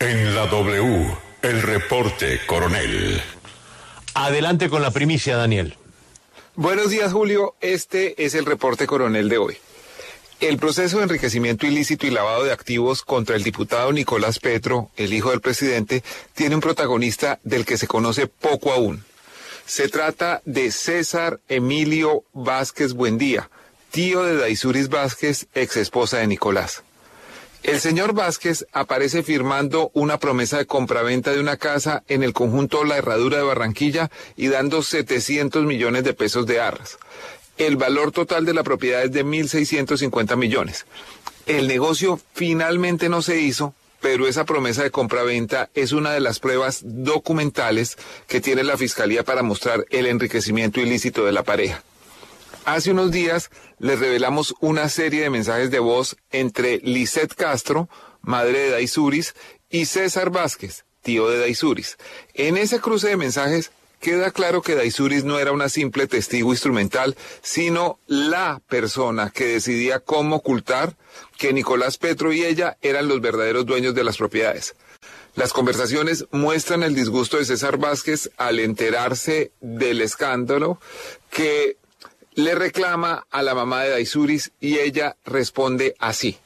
En la W, el reporte, coronel. Adelante con la primicia, Daniel. Buenos días, Julio. Este es el reporte, coronel, de hoy. El proceso de enriquecimiento ilícito y lavado de activos contra el diputado Nicolás Petro, el hijo del presidente, tiene un protagonista del que se conoce poco aún. Se trata de César Emilio Vásquez Buendía, tío de Daysuris Vásquez, ex esposa de Nicolás. El señor Vásquez aparece firmando una promesa de compraventa de una casa en el conjunto La Herradura de Barranquilla y dando 700 millones de pesos de arras. El valor total de la propiedad es de 1.650 millones. El negocio finalmente no se hizo, pero esa promesa de compraventa es una de las pruebas documentales que tiene la Fiscalía para mostrar el enriquecimiento ilícito de la pareja. Hace unos días les revelamos una serie de mensajes de voz entre Lisette Castro, madre de Daysuris, y César Vásquez, tío de Daysuris. En ese cruce de mensajes queda claro que Daysuris no era una simple testigo instrumental, sino la persona que decidía cómo ocultar que Nicolás Petro y ella eran los verdaderos dueños de las propiedades. Las conversaciones muestran el disgusto de César Vásquez al enterarse del escándalo, que le reclama a la mamá de Daysuris y ella responde así.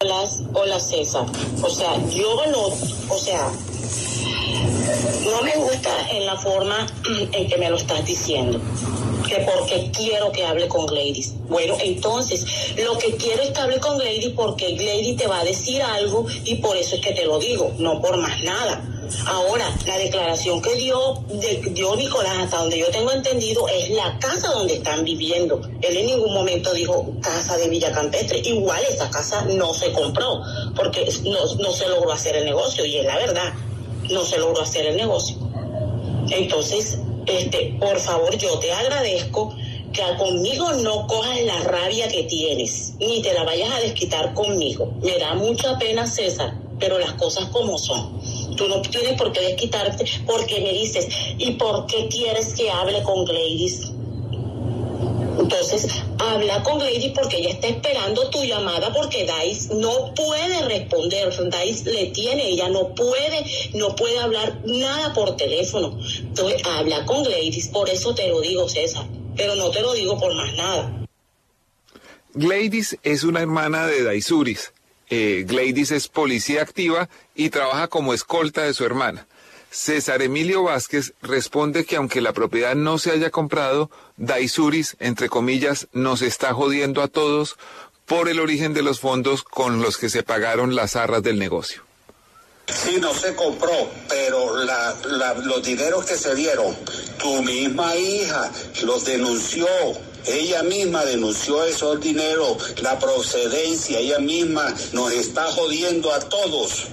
Hola César, no me gusta en la forma en que me lo estás diciendo, que porque quiero que hable con Gladys. Bueno, entonces, lo que quiero es que hable con Gladys porque Gladys te va a decir algo y por eso es que te lo digo, no por más nada. Ahora, la declaración que dio Nicolás, hasta donde yo tengo entendido, es la casa donde están viviendo. Él en ningún momento dijo casa de Villa Campestre. Igual esa casa no se compró porque no se logró hacer el negocio y es la verdad. No se logró hacer el negocio. Entonces, por favor, yo te agradezco que conmigo no cojas la rabia que tienes, ni te la vayas a desquitar conmigo. Me da mucha pena, César, pero las cosas como son. Tú no tienes por qué desquitarte porque me dices, ¿y por qué quieres que hable con Gladys? Entonces, habla con Gladys porque ella está esperando tu llamada porque Dice no puede responder. Dice le tiene, ella no puede hablar nada por teléfono. Entonces, habla con Gladys, por eso te lo digo, César, pero no te lo digo por más nada. Gladys es una hermana de Daysuris. Gladys es policía activa y trabaja como escolta de su hermana. César Emilio Vásquez responde que aunque la propiedad no se haya comprado, Daysuris, entre comillas, nos está jodiendo a todos por el origen de los fondos con los que se pagaron las arras del negocio. Sí, no se compró, pero los dineros que se dieron, tu misma hija los denunció. Ella misma denunció esos dineros, la procedencia, ella misma nos está jodiendo a todos.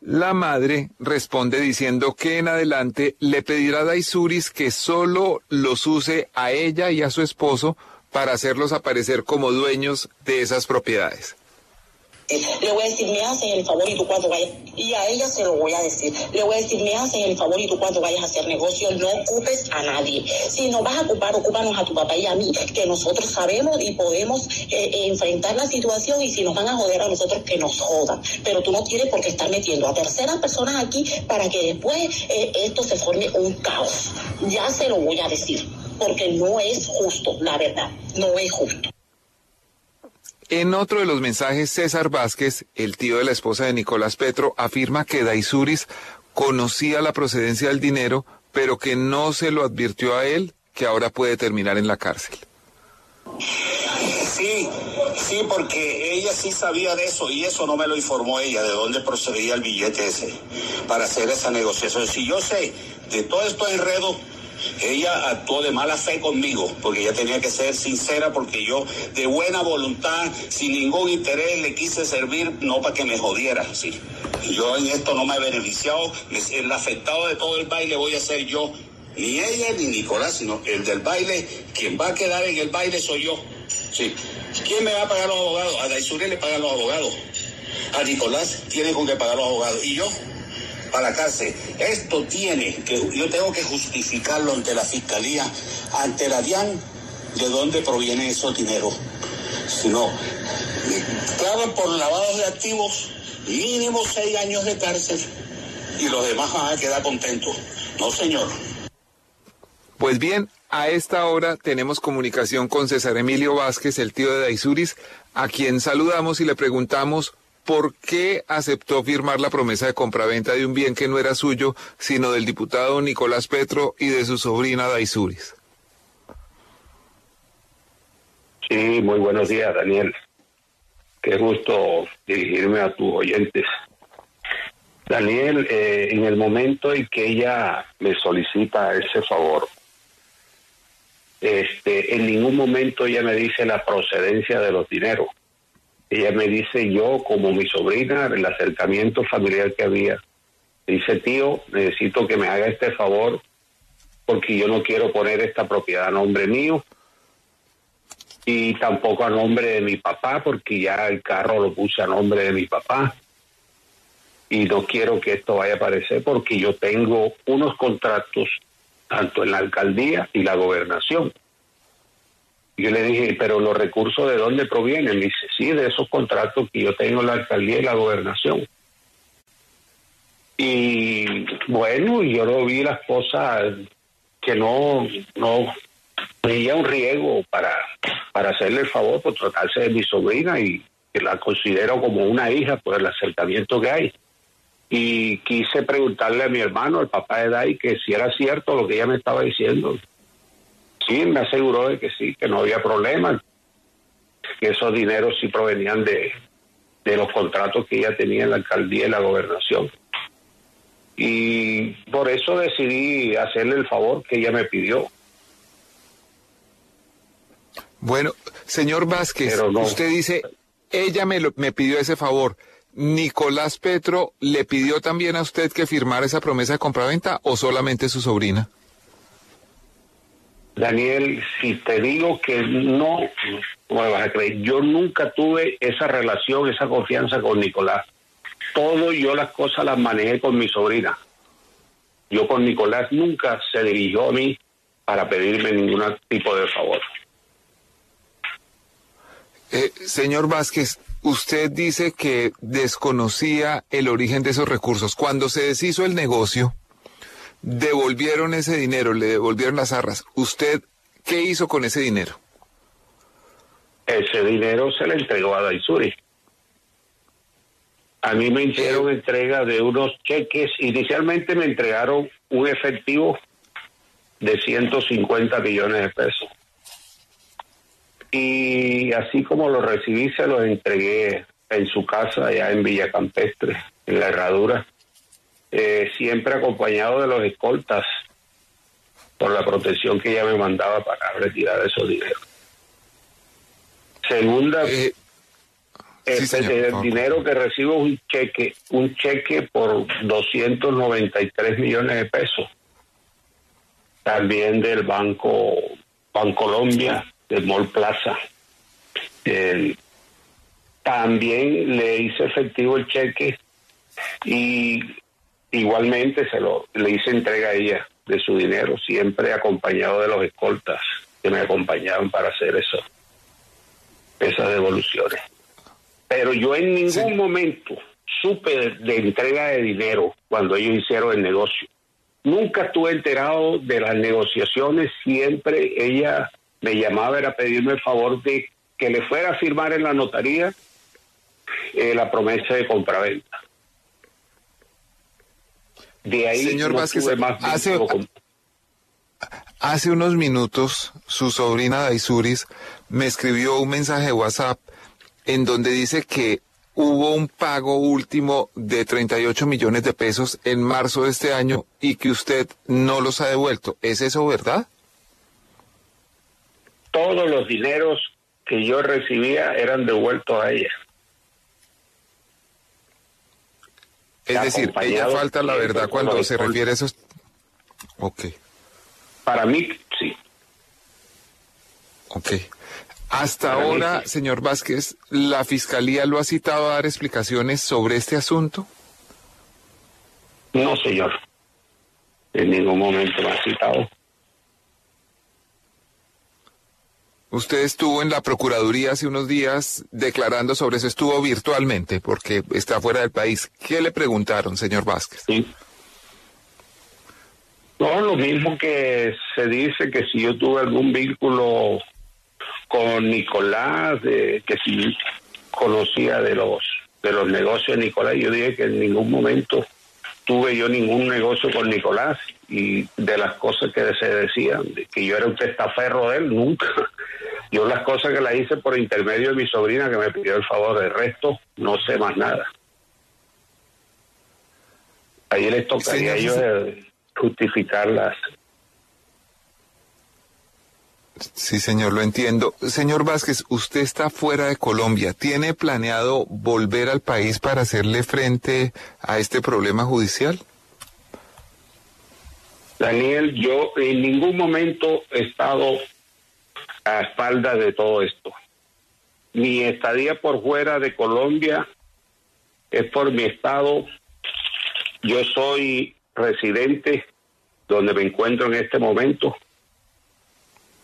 La madre responde diciendo que en adelante le pedirá a Daysuris que solo los use a ella y a su esposo para hacerlos aparecer como dueños de esas propiedades. Le voy a decir, me haces el favor y tú cuando vayas, y a ella se lo voy a decir, le voy a decir, me haces el favor y tú cuando vayas a hacer negocio no ocupes a nadie. Si no vas a ocupar, ocúpanos a tu papá y a mí, que nosotros sabemos y podemos enfrentar la situación, y si nos van a joder a nosotros, que nos jodan. Pero tú no tienes por qué estar metiendo a terceras personas aquí para que después esto se forme un caos. Ya se lo voy a decir, porque no es justo, la verdad, no es justo. En otro de los mensajes, César Vásquez, el tío de la esposa de Nicolás Petro, afirma que Daysuris conocía la procedencia del dinero, pero que no se lo advirtió a él, que ahora puede terminar en la cárcel. Sí, porque ella sí sabía de eso y eso no me lo informó ella, de dónde procedía el billete ese para hacer esa negociación. Si yo sé de todo esto enredo, ella actuó de mala fe conmigo, porque ella tenía que ser sincera, porque yo de buena voluntad, sin ningún interés, le quise servir, no para que me jodiera, sí. Yo en esto no me he beneficiado, el afectado de todo el baile voy a ser yo, ni ella ni Nicolás, sino el del baile, quien va a quedar en el baile soy yo, sí. ¿Quién me va a pagar los abogados? A Daysuris le pagan los abogados, a Nicolás tiene con qué pagar los abogados, y yo para la cárcel. Esto tiene que, yo tengo que justificarlo ante la Fiscalía, ante la DIAN, de dónde proviene esos dineros. Si no, clavan por lavados de activos mínimo 6 años de cárcel y los demás van a quedar contentos. No, señor. Pues bien, a esta hora tenemos comunicación con César Emilio Vásquez, el tío de Daysuris, a quien saludamos y le preguntamos por qué aceptó firmar la promesa de compraventa de un bien que no era suyo, sino del diputado Nicolás Petro y de su sobrina Daysuris. Sí, muy buenos días, Daniel. Qué gusto dirigirme a tus oyentes. Daniel, en el momento en que ella me solicita ese favor, en ningún momento ella me dice la procedencia de los dineros. Ella me dice, yo como mi sobrina, el acercamiento familiar que había, dice, tío, necesito que me haga este favor porque yo no quiero poner esta propiedad a nombre mío y tampoco a nombre de mi papá, porque ya el carro lo puse a nombre de mi papá y no quiero que esto vaya a aparecer porque yo tengo unos contratos tanto en la alcaldía y la gobernación. Yo le dije, pero los recursos, ¿de dónde provienen? Me dice, sí, de esos contratos que yo tengo en la alcaldía y la gobernación. Y bueno, yo no vi las cosas que no veía un riesgo para hacerle el favor, por tratarse de mi sobrina y que la considero como una hija por el acercamiento que hay. Y quise preguntarle a mi hermano, el papá de Day, que si era cierto lo que ella me estaba diciendo. Sí, me aseguró de que sí, que no había problema, que esos dineros sí provenían de los contratos que ella tenía en la alcaldía y la gobernación. Y por eso decidí hacerle el favor que ella me pidió. Bueno, señor Vásquez, no, usted dice, ella me pidió ese favor. ¿Nicolás Petro le pidió también a usted que firmara esa promesa de compraventa o solamente su sobrina? Daniel, si te digo que no me vas a creer. Yo nunca tuve esa relación, esa confianza con Nicolás. Todo yo las cosas las manejé con mi sobrina. Yo con Nicolás nunca se dirigió a mí para pedirme ningún tipo de favor. Señor Vásquez, usted dice que desconocía el origen de esos recursos. Cuando se deshizo el negocio, devolvieron ese dinero, le devolvieron las arras. ¿Usted qué hizo con ese dinero? Ese dinero se le entregó a Daysuris. A mí me hicieron entrega de unos cheques. Inicialmente me entregaron un efectivo de 150 millones de pesos. Y así como lo recibí, se los entregué en su casa, allá en Villa Campestre, en La Herradura, siempre acompañado de los escoltas por la protección que ella me mandaba para retirar esos dineros. Segunda, sí, señor, el dinero que recibo es un cheque por 293 millones de pesos, también del banco Bancolombia, del Mall Plaza. También le hice efectivo el cheque y igualmente le hice entrega a ella de su dinero, siempre acompañado de los escoltas que me acompañaban para hacer esas devoluciones. Pero yo en ningún momento supe de entrega de dinero cuando ellos hicieron el negocio. Nunca estuve enterado de las negociaciones, siempre ella me llamaba era pedirme el favor de que le fuera a firmar en la notaría la promesa de compraventa. De ahí, señor Vásquez, hace unos minutos su sobrina Daysuris me escribió un mensaje de WhatsApp en donde dice que hubo un pago último de 38 millones de pesos en marzo de este año y que usted no los ha devuelto. ¿Es eso verdad? Todos los dineros que yo recibía eran devueltos a ella. Es decir, ella falta la verdad cuando se refiere a esos... Ok. Para mí, sí. Ok. Hasta ahora, señor Vásquez, ¿la Fiscalía lo ha citado a dar explicaciones sobre este asunto? No, señor. En ningún momento lo ha citado. Usted estuvo en la Procuraduría hace unos días declarando sobre eso, estuvo virtualmente porque está fuera del país. ¿Qué le preguntaron, señor Vásquez? Sí. No, lo mismo que se dice, que si yo tuve algún vínculo con Nicolás, que si conocía de los negocios de Nicolás. Yo dije que en ningún momento tuve yo ningún negocio con Nicolás, y de las cosas que se decían, de que yo era un testaferro de él, nunca. Yo las cosas que las hice por intermedio de mi sobrina, que me pidió el favor, del resto no sé más nada. Ahí les tocaría a ellos justificarlas. Sí, señor, lo entiendo. Señor Vásquez, usted está fuera de Colombia. ¿Tiene planeado volver al país para hacerle frente a este problema judicial? Daniel, yo en ningún momento he estado a espaldas de todo esto. Mi estadía por fuera de Colombia es por mi estado. Yo soy residente donde me encuentro en este momento.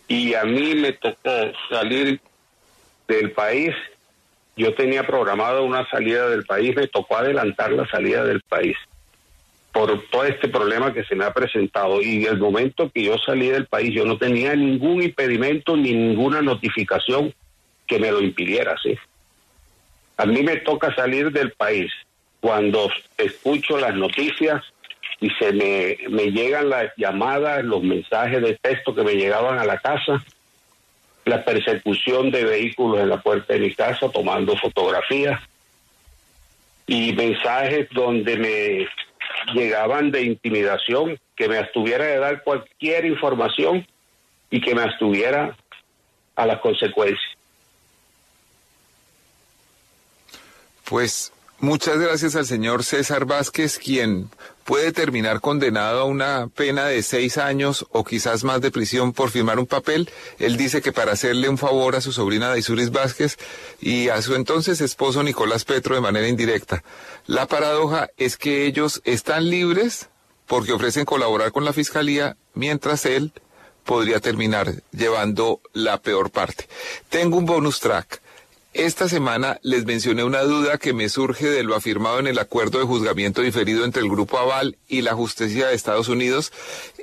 Y a mí me tocó salir del país. Yo tenía programada una salida del país, me tocó adelantar la salida del país por todo este problema que se me ha presentado. Y el momento que yo salí del país, yo no tenía ningún impedimento ni ninguna notificación que me lo impidiera, ¿sí? A mí me toca salir del país cuando escucho las noticias y me llegan las llamadas, los mensajes de texto que me llegaban a la casa, la persecución de vehículos en la puerta de mi casa tomando fotografías, y mensajes donde me llegaban de intimidación, que me abstuviera de dar cualquier información y que me abstuviera a las consecuencias. Pues muchas gracias al señor César Vásquez, quien puede terminar condenado a una pena de 6 años o quizás más de prisión por firmar un papel. Él dice que para hacerle un favor a su sobrina Daysuris Vásquez y a su entonces esposo Nicolás Petro de manera indirecta. La paradoja es que ellos están libres porque ofrecen colaborar con la fiscalía, mientras él podría terminar llevando la peor parte. Tengo un bonus track. Esta semana les mencioné una duda que me surge de lo afirmado en el acuerdo de juzgamiento diferido entre el Grupo Aval y la Justicia de Estados Unidos,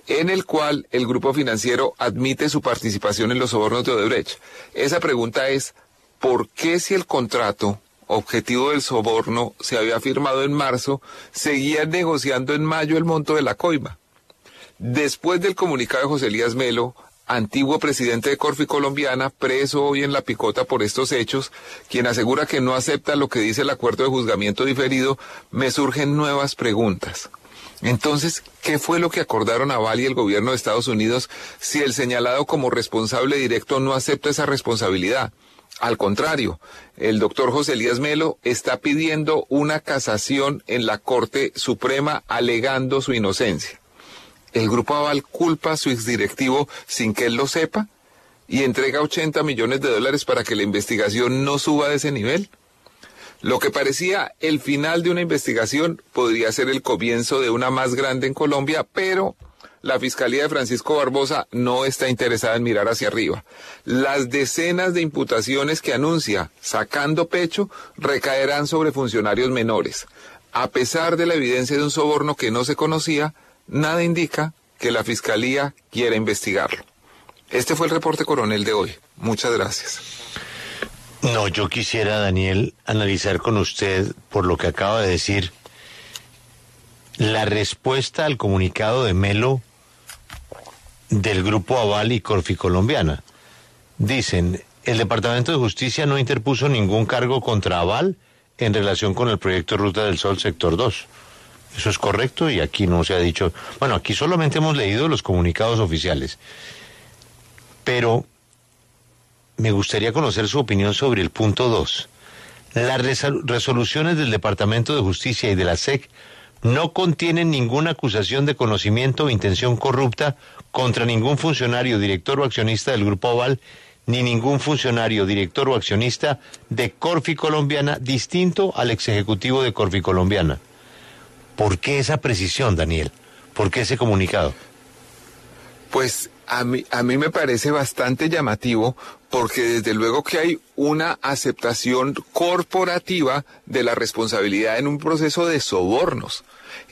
en el cual el grupo financiero admite su participación en los sobornos de Odebrecht. Esa pregunta es, ¿por qué si el contrato objetivo del soborno se había firmado en marzo, seguían negociando en mayo el monto de la coima? Después del comunicado de José Elías Melo, antiguo presidente de Corficolombiana, preso hoy en la picota por estos hechos, quien asegura que no acepta lo que dice el acuerdo de juzgamiento diferido, me surgen nuevas preguntas. Entonces, ¿qué fue lo que acordaron Aval y el gobierno de Estados Unidos si el señalado como responsable directo no acepta esa responsabilidad? Al contrario, el doctor José Elías Melo está pidiendo una casación en la Corte Suprema alegando su inocencia. El Grupo Aval culpa a su exdirectivo sin que él lo sepa y entrega $80 millones para que la investigación no suba de ese nivel. Lo que parecía el final de una investigación podría ser el comienzo de una más grande en Colombia, pero la Fiscalía de Francisco Barbosa no está interesada en mirar hacia arriba. Las decenas de imputaciones que anuncia, sacando pecho, recaerán sobre funcionarios menores. A pesar de la evidencia de un soborno que no se conocía, nada indica que la Fiscalía quiera investigarlo. Este fue el reporte, coronel, de hoy. Muchas gracias. No, yo quisiera, Daniel, analizar con usted, por lo que acaba de decir, la respuesta al comunicado de Melo del Grupo Aval y Corficolombiana. Dicen, el Departamento de Justicia no interpuso ningún cargo contra Aval en relación con el proyecto Ruta del Sol Sector 2. Eso es correcto y aquí no se ha dicho. Bueno, aquí solamente hemos leído los comunicados oficiales. Pero me gustaría conocer su opinión sobre el punto 2. Las resoluciones del Departamento de Justicia y de la SEC no contienen ninguna acusación de conocimiento o intención corrupta contra ningún funcionario, director o accionista del Grupo Aval, ni ningún funcionario, director o accionista de Corficolombiana, distinto al ex ejecutivo de Corficolombiana. ¿Por qué esa precisión, Daniel? ¿Por qué ese comunicado? Pues a mí me parece bastante llamativo porque desde luego que hay una aceptación corporativa de la responsabilidad en un proceso de sobornos.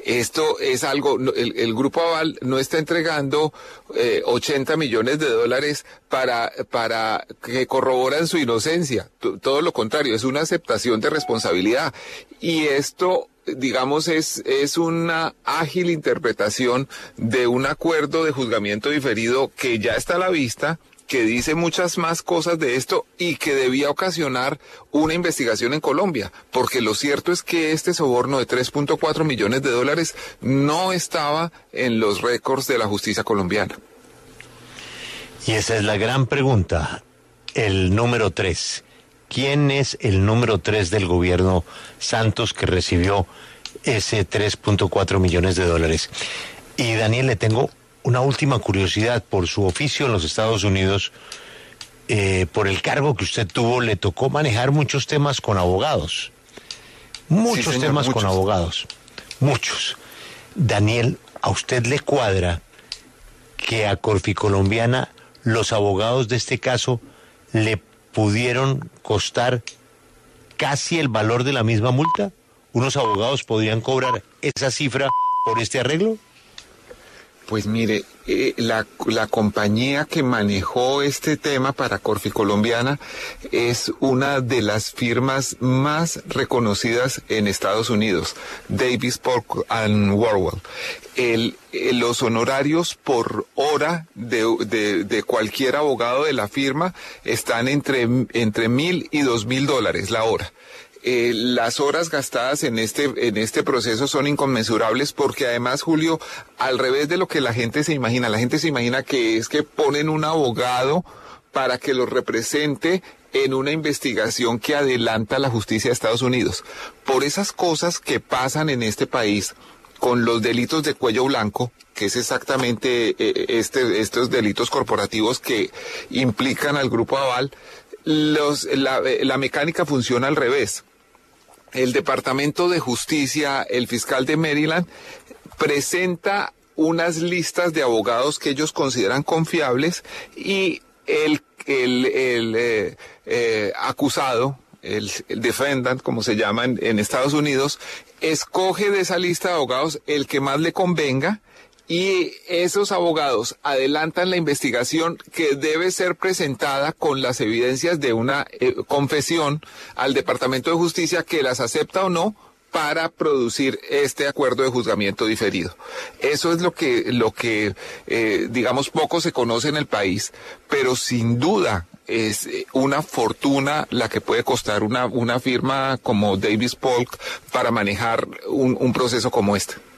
Esto es algo, el Grupo Aval no está entregando 80 millones de dólares para que corroboran su inocencia, todo lo contrario, es una aceptación de responsabilidad, y esto, digamos, es una ágil interpretación de un acuerdo de juzgamiento diferido que ya está a la vista, que dice muchas más cosas de esto y que debía ocasionar una investigación en Colombia, porque lo cierto es que este soborno de 3.4 millones de dólares no estaba en los récords de la justicia colombiana. Y esa es la gran pregunta, el número 3. ¿Quién es el número 3 del gobierno Santos que recibió ese 3.4 millones de dólares? Y Daniel, le tengo una última curiosidad. Por su oficio en los Estados Unidos, por el cargo que usted tuvo, le tocó manejar muchos temas con abogados. Muchos, sí, señor, temas muchos. Con abogados. Muchos. Daniel, ¿a usted le cuadra que a Corficolombiana los abogados de este caso le pudieron costar casi el valor de la misma multa? ¿Unos abogados podrían cobrar esa cifra por este arreglo? Pues mire, la compañía que manejó este tema para Corficolombiana es una de las firmas más reconocidas en Estados Unidos, Davis Polk and Wardwell. Los honorarios por hora de cualquier abogado de la firma están entre $1,000 y $2,000 la hora. Las horas gastadas en este proceso son inconmensurables, porque además, Julio, al revés de lo que la gente se imagina que es que ponen un abogado para que los represente en una investigación que adelanta la justicia de Estados Unidos. Por esas cosas que pasan en este país con los delitos de cuello blanco, que es exactamente estos delitos corporativos que implican al Grupo Aval, la mecánica funciona al revés. El Departamento de Justicia, el fiscal de Maryland, presenta unas listas de abogados que ellos consideran confiables, y el acusado, el defendant, como se llama en Estados Unidos, escoge de esa lista de abogados el que más le convenga, y esos abogados adelantan la investigación que debe ser presentada con las evidencias de una confesión al Departamento de Justicia, que las acepta o no para producir este acuerdo de juzgamiento diferido. Eso es lo que digamos, poco se conoce en el país, pero sin duda es una fortuna la que puede costar una firma como Davis Polk para manejar un proceso como este.